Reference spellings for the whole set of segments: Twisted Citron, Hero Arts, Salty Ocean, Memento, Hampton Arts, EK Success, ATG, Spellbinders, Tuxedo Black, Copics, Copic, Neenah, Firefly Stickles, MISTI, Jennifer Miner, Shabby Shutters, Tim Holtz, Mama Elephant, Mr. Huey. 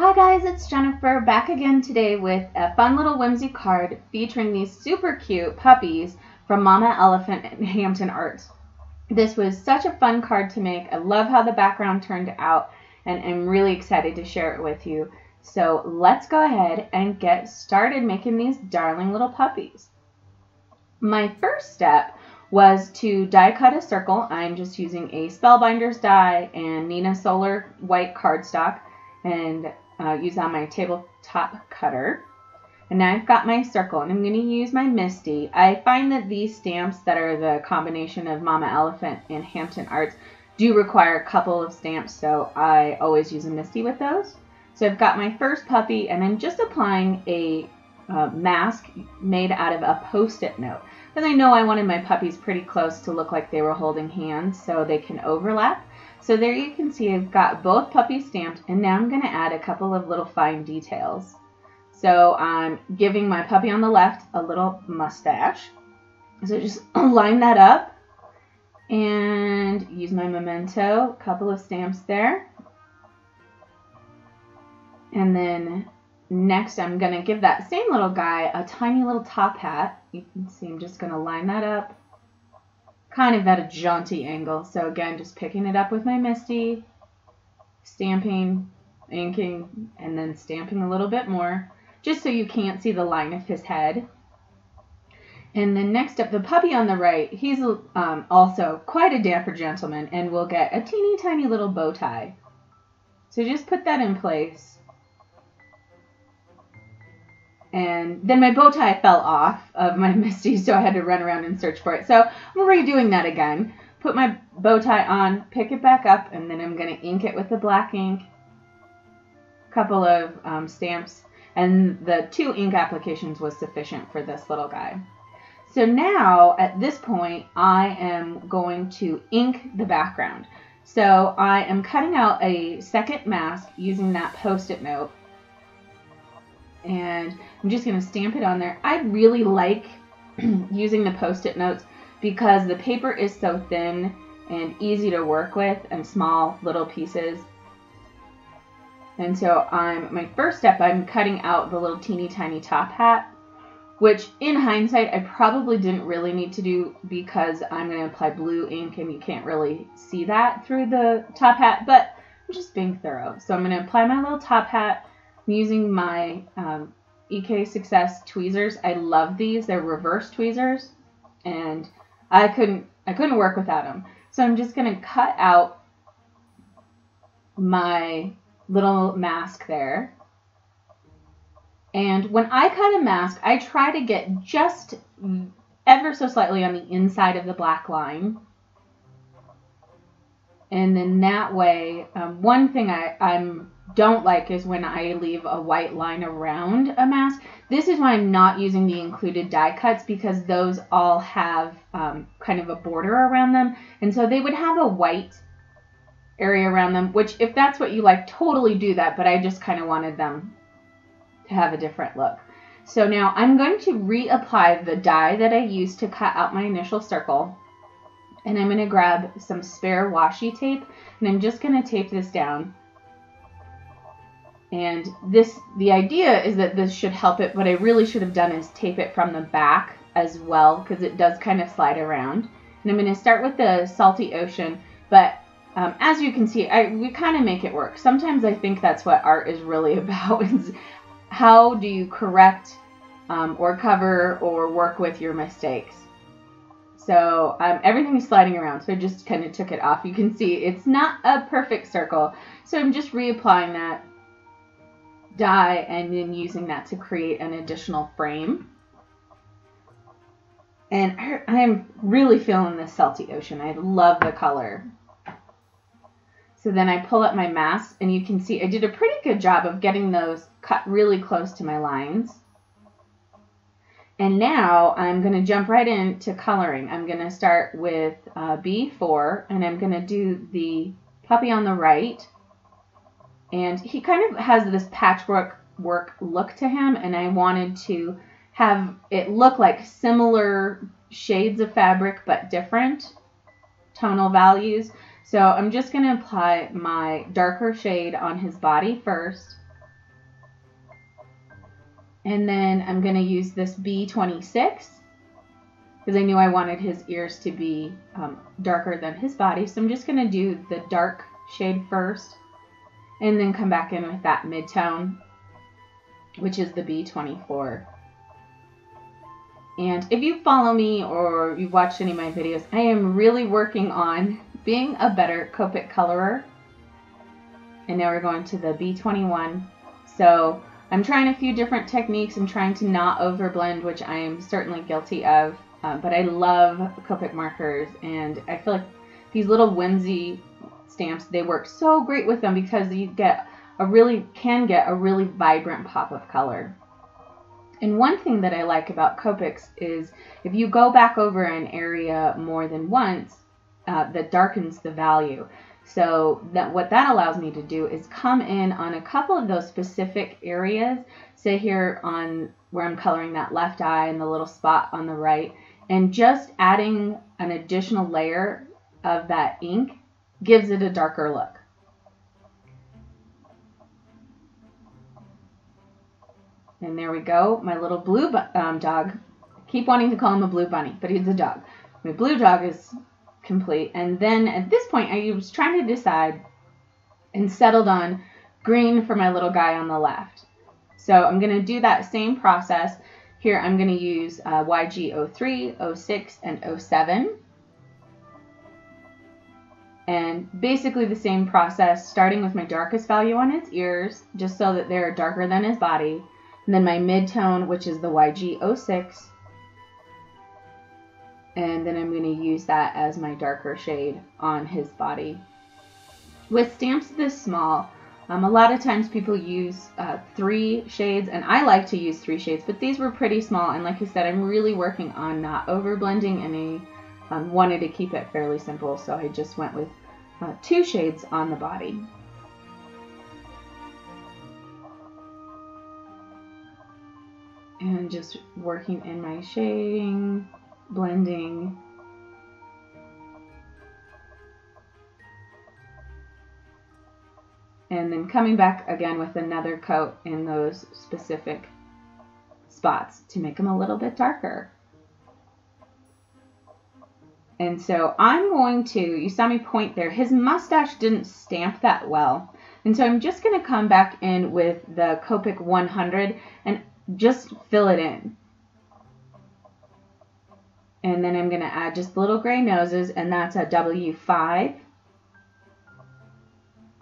Hi guys, it's Jennifer back again today with a fun little whimsy card featuring these super cute puppies from Mama Elephant and Hampton Arts. This was such a fun card to make. I love how the background turned out and I'm really excited to share it with you. So let's go ahead and get started making these darling little puppies. My first step was to die cut a circle. I'm just using a Spellbinders die and Neenah Solar white cardstock and use on my tabletop cutter. And now I've got my circle and I'm going to use my MISTI. I find that these stamps that are the combination of Mama Elephant and Hampton Arts do require a couple of stamps, so I always use a MISTI with those. So I've got my first puppy and I'm just applying a mask made out of a post-it note. And I know I wanted my puppies pretty close to look like they were holding hands so they can overlap. So there you can see I've got both puppies stamped, and now I'm going to add a couple of little fine details. So I'm giving my puppy on the left a little mustache. So just line that up and use my Memento, a couple of stamps there. And then next I'm going to give that same little guy a tiny little top hat. You can see I'm just going to line that up, kind of at a jaunty angle. So again, just picking it up with my MISTI, stamping, inking, and then stamping a little bit more, just so you can't see the line of his head. And then next up, the puppy on the right, he's also quite a dapper gentleman and will get a teeny tiny little bow tie. So just put that in place. And then my bow tie fell off of my MISTI, so I had to run around and search for it. So I'm redoing that again. Put my bow tie on, pick it back up, and then I'm going to ink it with the black ink. A couple of stamps, and the 2 ink applications was sufficient for this little guy. So now, at this point, I am going to ink the background. So I am cutting out a second mask using that post-it note. And I'm just going to stamp it on there. I really like using the post-it notes because the paper is so thin and easy to work with and small little pieces. And so my first step, I'm cutting out the little teeny tiny top hat, which in hindsight, I probably didn't really need to do because I'm going to apply blue ink and you can't really see that through the top hat, but I'm just being thorough. So I'm going to apply my little top hat. I'm using my EK Success tweezers. I love these. They're reverse tweezers, and I couldn't work without them. So I'm just going to cut out my little mask there. And when I cut a mask, I try to get just ever so slightly on the inside of the black line. And then that way, one thing I don't like is when I leave a white line around a mask. This is why I'm not using the included die cuts, because those all have kind of a border around them. And so they would have a white area around them, which if that's what you like, totally do that. But I just kind of wanted them to have a different look. So now I'm going to reapply the die that I used to cut out my initial circle. And I'm going to grab some spare washi tape and I'm just going to tape this down. And this, the idea is that this should help it. What I really should have done is tape it from the back as well, because it does kind of slide around. And I'm going to start with the Salty Ocean, but as you can see, we kind of make it work. Sometimes I think that's what art is really about, is how do you correct or cover or work with your mistakes. So everything is sliding around, so I just kind of took it off. You can see it's not a perfect circle, so I'm just reapplying that die and then using that to create an additional frame. And I'm really feeling this Salty Ocean. I love the color. So then I pull up my mask and you can see I did a pretty good job of getting those cut really close to my lines. And now I'm going to jump right into coloring. I'm going to start with B4 and I'm going to do the puppy on the right. And he kind of has this patchwork look to him, and I wanted to have it look like similar shades of fabric but different tonal values. So I'm just going to apply my darker shade on his body first, And then I'm going to use this B26 because I knew I wanted his ears to be darker than his body. So I'm just going to do the dark shade first and then come back in with that mid-tone, which is the B24. And if you follow me or you've watched any of my videos, I am really working on being a better Copic colorer. And now we're going to the B21. So I'm trying a few different techniques. I'm trying to not overblend, which I am certainly guilty of. But I love Copic markers, and I feel like these little whimsy stamps, they work so great with them because you get a really vibrant pop of color. And one thing that I like about Copics is if you go back over an area more than once, that darkens the value. So that what that allows me to do is come in on a couple of those specific areas, say here on where I'm coloring that left eye and the little spot on the right, and just adding an additional layer of that ink gives it a darker look. And there we go, my little blue dog. I keep wanting to call him a blue bunny, but he's a dog. My blue dog is complete. And then at this point, I was trying to decide and settled on green for my little guy on the left. So I'm going to do that same process. Here I'm going to use YG03, 06, and 07. And basically the same process, starting with my darkest value on his ears, just so that they're darker than his body. And then my mid-tone, which is the YG06. And then I'm going to use that as my darker shade on his body. With stamps this small, a lot of times people use 3 shades, and I like to use 3 shades, but these were pretty small, and like I said, I'm really working on not over blending, and I wanted to keep it fairly simple, so I just went with 2 shades on the body. And just working in my shading, blending. And then coming back again with another coat in those specific spots to make them a little bit darker. And so I'm going to, you saw me point there, his mustache didn't stamp that well. And so I'm just going to come back in with the Copic 100 and just fill it in. And then I'm going to add just little gray noses, and that's a W5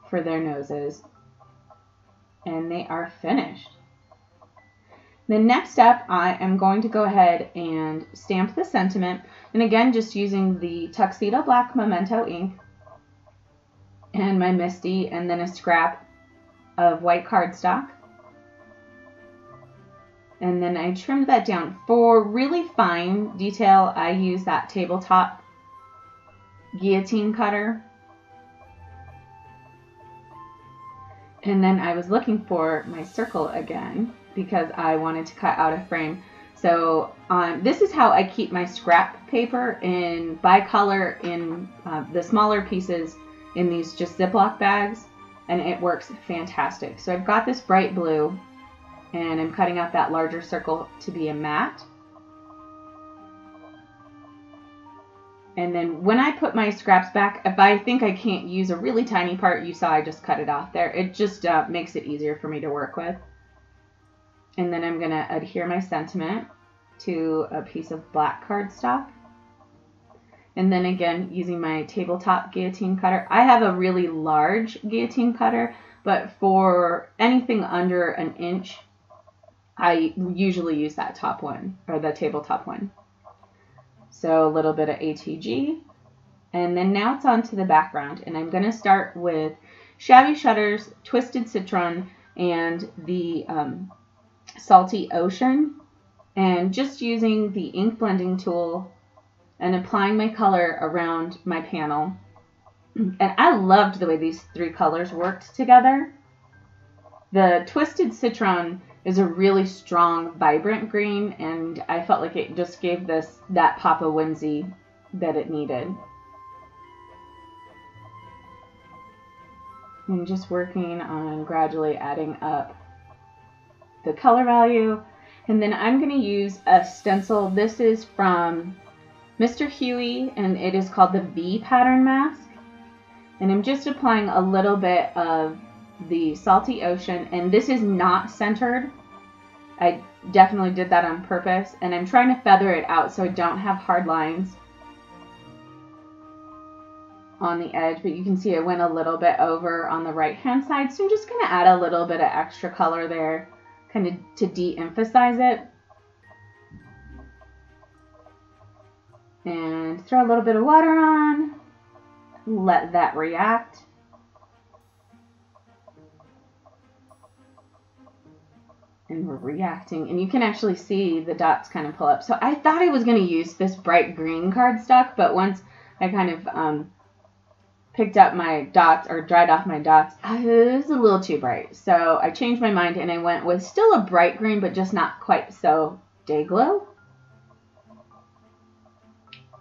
for their noses. And they are finished. The next step, I am going to go ahead and stamp the sentiment. And again, just using the Tuxedo Black Memento ink and my MISTI, and then a scrap of white cardstock. And then I trimmed that down. For really fine detail, I use that tabletop guillotine cutter. And then I was looking for my circle again because I wanted to cut out a frame. So this is how I keep my scrap paper in by color in the smaller pieces in these just Ziploc bags, and it works fantastic. So I've got this bright blue, and I'm cutting out that larger circle to be a matte. And then when I put my scraps back, if I think I can't use a really tiny part, you saw I just cut it off there. It just makes it easier for me to work with. And then I'm going to adhere my sentiment to a piece of black cardstock. And then again, using my tabletop guillotine cutter. I have a really large guillotine cutter, but for anything under an inch, I usually use that top one, or the tabletop one. So a little bit of ATG. And then now it's on to the background. And I'm going to start with Shabby Shutters, Twisted Citron, and the Salty Ocean. And just using the ink blending tool and applying my color around my panel. And I loved the way these 3 colors worked together. The Twisted Citron is a really strong, vibrant green, and I felt like it just gave this that pop of whimsy that it needed. And just working on gradually adding up the color value. And then I'm going to use a stencil. This is from Mr. Huey, and it is called the V pattern mask. And I'm just applying a little bit of the Salty Ocean, and this is not centered. I definitely did that on purpose, and I'm trying to feather it out so I don't have hard lines on the edge, but you can see I went a little bit over on the right hand side, so I'm just going to add a little bit of extra color there, kind of to de-emphasize it. And throw a little bit of water on, let that react. And we're reacting, and you can actually see the dots kind of pull up. So I thought I was going to use this bright green cardstock, but once I kind of picked up my dots or dried off my dots, it was a little too bright. So I changed my mind and I went with still a bright green, but just not quite so day glow.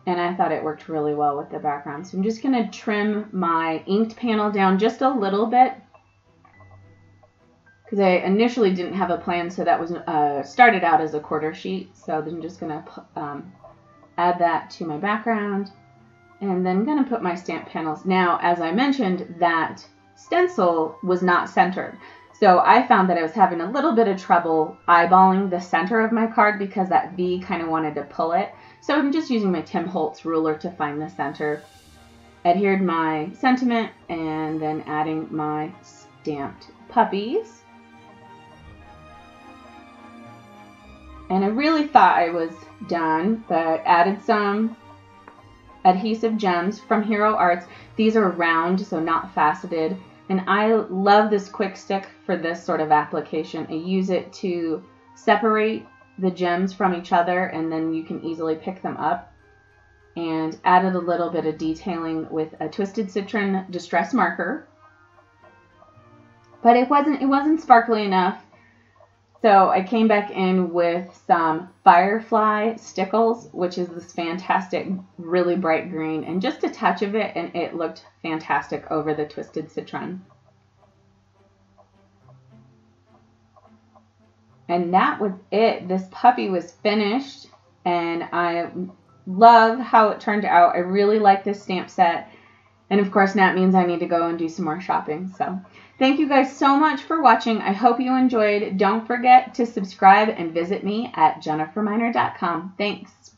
And I thought it worked really well with the background. So I'm just going to trim my inked panel down just a little bit, because I initially didn't have a plan, so that was started out as a quarter sheet. So then I'm just going to add that to my background, and then I'm going to put my stamp panels. Now, as I mentioned, that stencil was not centered. So I found that I was having a little bit of trouble eyeballing the center of my card because that V kind of wanted to pull it. So I'm just using my Tim Holtz ruler to find the center. Adhered my sentiment, and then adding my stamped puppies. And I really thought I was done, but added some adhesive gems from Hero Arts. These are round, so not faceted. And I love this quick stick for this sort of application. I use it to separate the gems from each other, and then you can easily pick them up. And added a little bit of detailing with a Twisted Citron distress marker. But it wasn't sparkly enough. So I came back in with some Firefly Stickles, which is this fantastic, really bright green, and just a touch of it, and it looked fantastic over the Twisted Citron. And that was it. This puppy was finished, and I love how it turned out. I really like this stamp set. And of course, that means I need to go and do some more shopping. So thank you guys so much for watching. I hope you enjoyed. Don't forget to subscribe and visit me at jenniferminer.com. Thanks.